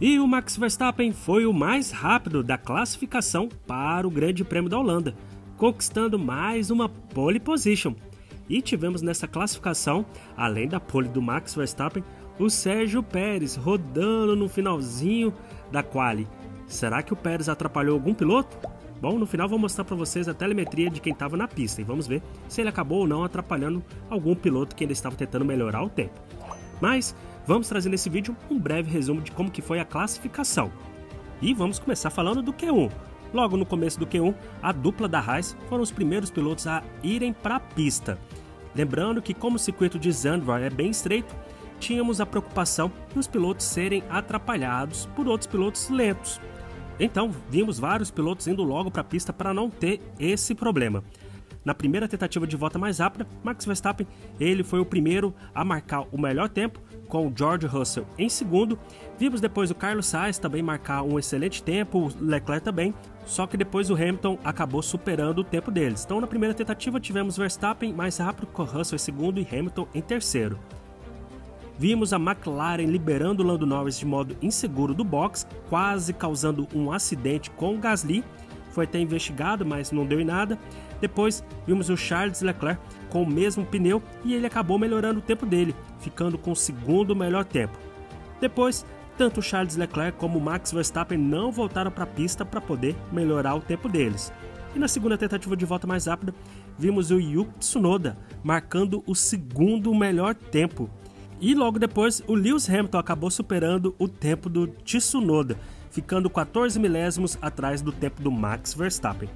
E o Max Verstappen foi o mais rápido da classificação para o Grande Prêmio da Holanda, conquistando mais uma pole position. E tivemos nessa classificação, além da pole do Max Verstappen, o Sérgio Pérez rodando no finalzinho da quali. Será que o Pérez atrapalhou algum piloto? Bom, no final vou mostrar para vocês a telemetria de quem estava na pista e vamos ver se ele acabou ou não atrapalhando algum piloto que ainda estava tentando melhorar o tempo. Mas vamos trazer nesse vídeo um breve resumo de como que foi a classificação. E vamos começar falando do Q1. Logo no começo do Q1, a dupla da Haas foram os primeiros pilotos a irem para a pista. Lembrando que como o circuito de Zandvoort é bem estreito, tínhamos a preocupação dos pilotos serem atrapalhados por outros pilotos lentos. Então, vimos vários pilotos indo logo para a pista para não ter esse problema. Na primeira tentativa de volta mais rápida, Max Verstappen ele foi o primeiro a marcar o melhor tempo, com o George Russell em segundo. Vimos depois o Carlos Sainz também marcar um excelente tempo, o Leclerc também, só que depois o Hamilton acabou superando o tempo deles. Então na primeira tentativa tivemos Verstappen mais rápido, com Russell em segundo e Hamilton em terceiro. Vimos a McLaren liberando o Lando Norris de modo inseguro do box, quase causando um acidente com o Gasly. Foi até investigado, mas não deu em nada. Depois vimos o Charles Leclerc com o mesmo pneu e ele acabou melhorando o tempo dele, ficando com o segundo melhor tempo. Depois, tanto o Charles Leclerc como o Max Verstappen não voltaram para a pista para poder melhorar o tempo deles. E na segunda tentativa de volta mais rápida, vimos o Yuki Tsunoda marcando o segundo melhor tempo. E logo depois, o Lewis Hamilton acabou superando o tempo do Tsunoda, ficando 14 milésimos atrás do tempo do Max Verstappen.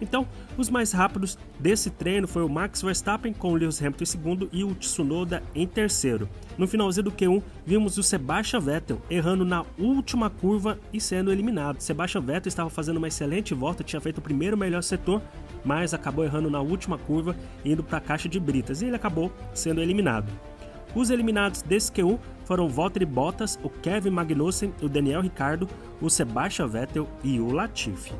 Então, os mais rápidos desse treino foi o Max Verstappen com o Lewis Hamilton em segundo e o Tsunoda em terceiro. No finalzinho do Q1, vimos o Sebastian Vettel errando na última curva e sendo eliminado. Sebastian Vettel estava fazendo uma excelente volta, tinha feito o primeiro melhor setor, mas acabou errando na última curva, indo para a caixa de britas, e ele acabou sendo eliminado. Os eliminados desse Q1 foram o Valtteri Bottas, o Kevin Magnussen, o Daniel Ricciardo, o Sebastian Vettel e o Latifi.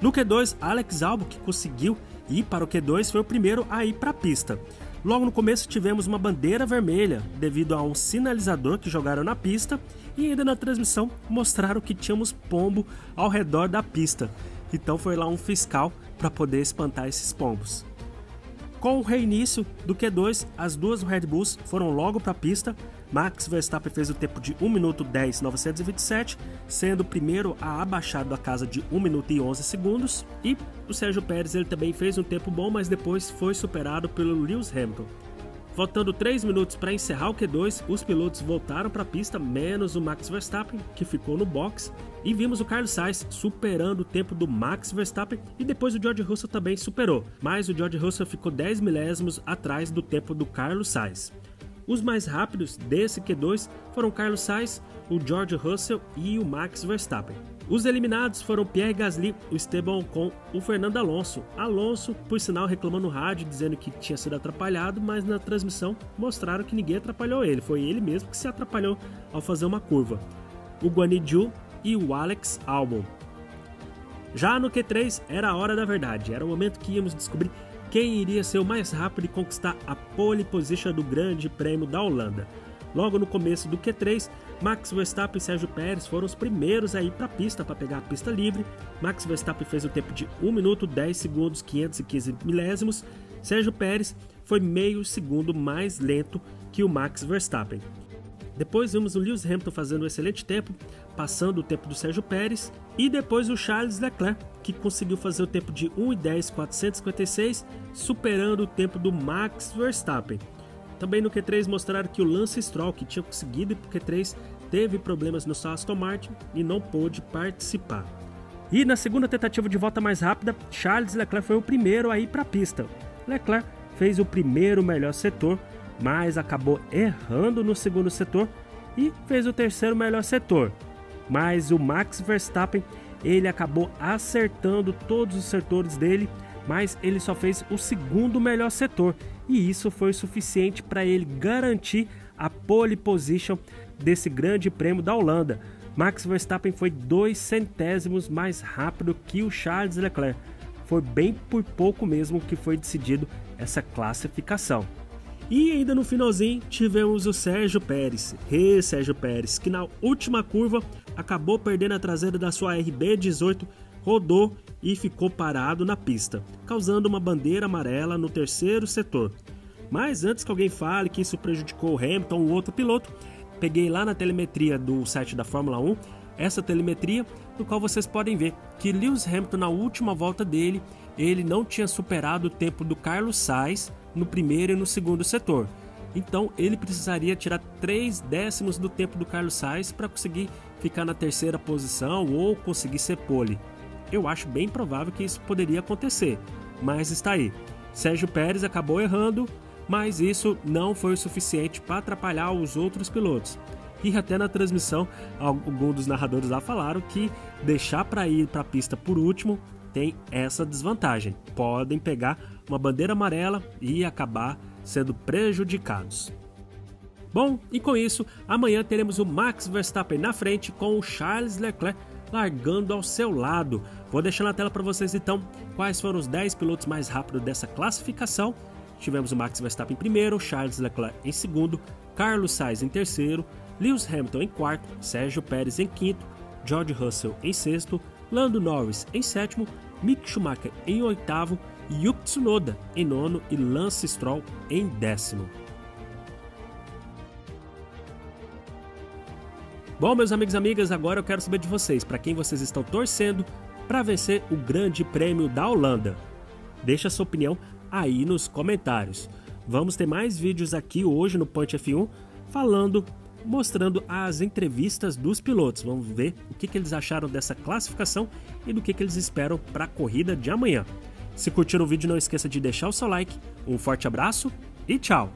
No Q2, Alex Albon, que conseguiu ir para o Q2, foi o primeiro a ir para a pista. Logo no começo tivemos uma bandeira vermelha devido a um sinalizador que jogaram na pista e ainda na transmissão mostraram que tínhamos pombo ao redor da pista. Então foi lá um fiscal para poder espantar esses pombos. Com o reinício do Q2, as duas Red Bulls foram logo para a pista. Max Verstappen fez o tempo de 1 minuto 10,927, sendo o primeiro a abaixar da casa de 1 minuto e 11 segundos. E o Sérgio Pérez ele também fez um tempo bom, mas depois foi superado pelo Lewis Hamilton. Faltando 3 minutos para encerrar o Q2, os pilotos voltaram para a pista, menos o Max Verstappen, que ficou no box. E vimos o Carlos Sainz superando o tempo do Max Verstappen e depois o George Russell também superou, mas o George Russell ficou 10 milésimos atrás do tempo do Carlos Sainz. Os mais rápidos desse Q2 foram Carlos Sainz, o George Russell e o Max Verstappen. Os eliminados foram Pierre Gasly, o Esteban Ocon, o Fernando Alonso. Alonso, por sinal, reclamou no rádio dizendo que tinha sido atrapalhado, mas na transmissão mostraram que ninguém atrapalhou ele, foi ele mesmo que se atrapalhou ao fazer uma curva. O Guanyu e o Alex Albon. Já no Q3 era a hora da verdade, era o momento que íamos descobrir quem iria ser o mais rápido e conquistar a pole position do Grande Prêmio da Holanda. Logo no começo do Q3, Max Verstappen e Sérgio Pérez foram os primeiros a ir para a pista, para pegar a pista livre. Max Verstappen fez o tempo de 1 minuto 10 segundos 515 milésimos. Sérgio Pérez foi meio segundo mais lento que o Max Verstappen. Depois vimos o Lewis Hamilton fazendo um excelente tempo, passando o tempo do Sérgio Pérez. E depois o Charles Leclerc, que conseguiu fazer o tempo de 1:10,456, superando o tempo do Max Verstappen. Também no Q3 mostraram que o Lance Stroll, que tinha conseguido ir para o Q3, teve problemas no seu Aston Martin e não pôde participar. E na segunda tentativa de volta mais rápida, Charles Leclerc foi o primeiro a ir para a pista. Leclerc fez o primeiro melhor setor, mas acabou errando no segundo setor e fez o terceiro melhor setor. Mas o Max Verstappen ele acabou acertando todos os setores dele, mas ele só fez o segundo melhor setor. E isso foi o suficiente para ele garantir a pole position desse Grande Prêmio da Holanda. Max Verstappen foi 2 centésimos mais rápido que o Charles Leclerc. Foi bem por pouco mesmo que foi decidido essa classificação. E ainda no finalzinho tivemos o Sérgio Pérez, que na última curva acabou perdendo a traseira da sua RB18, rodou e ficou parado na pista, causando uma bandeira amarela no terceiro setor. Mas antes que alguém fale que isso prejudicou o Hamilton ou outro piloto, peguei lá na telemetria do site da Fórmula 1, essa telemetria, no qual vocês podem ver que Lewis Hamilton, na última volta dele, ele não tinha superado o tempo do Carlos Sainz no primeiro e no segundo setor. Então ele precisaria tirar 3 décimos do tempo do Carlos Sainz para conseguir ficar na terceira posição ou conseguir ser pole. Eu acho bem provável que isso poderia acontecer, mas está aí. Sérgio Pérez acabou errando, mas isso não foi o suficiente para atrapalhar os outros pilotos. E até na transmissão, alguns dos narradores lá falaram que deixar para ir para a pista por último tem essa desvantagem. Podem pegar uma bandeira amarela e acabar sendo prejudicados. Bom, e com isso, amanhã teremos o Max Verstappen na frente com o Charles Leclerc largando ao seu lado. Vou deixar na tela para vocês então quais foram os 10 pilotos mais rápidos dessa classificação. Tivemos o Max Verstappen em primeiro, Charles Leclerc em segundo, Carlos Sainz em terceiro, Lewis Hamilton em quarto, Sérgio Pérez em quinto, George Russell em sexto, Lando Norris em sétimo, Mick Schumacher em oitavo, Yuki Tsunoda em nono e Lance Stroll em décimo. Bom, meus amigos e amigas, agora eu quero saber de vocês, para quem vocês estão torcendo para vencer o Grande Prêmio da Holanda? Deixa a sua opinião aí nos comentários. Vamos ter mais vídeos aqui hoje no Point F1 mostrando as entrevistas dos pilotos. Vamos ver o que eles acharam dessa classificação e do que eles esperam para a corrida de amanhã. Se curtiram o vídeo, não esqueça de deixar o seu like. Um forte abraço e tchau!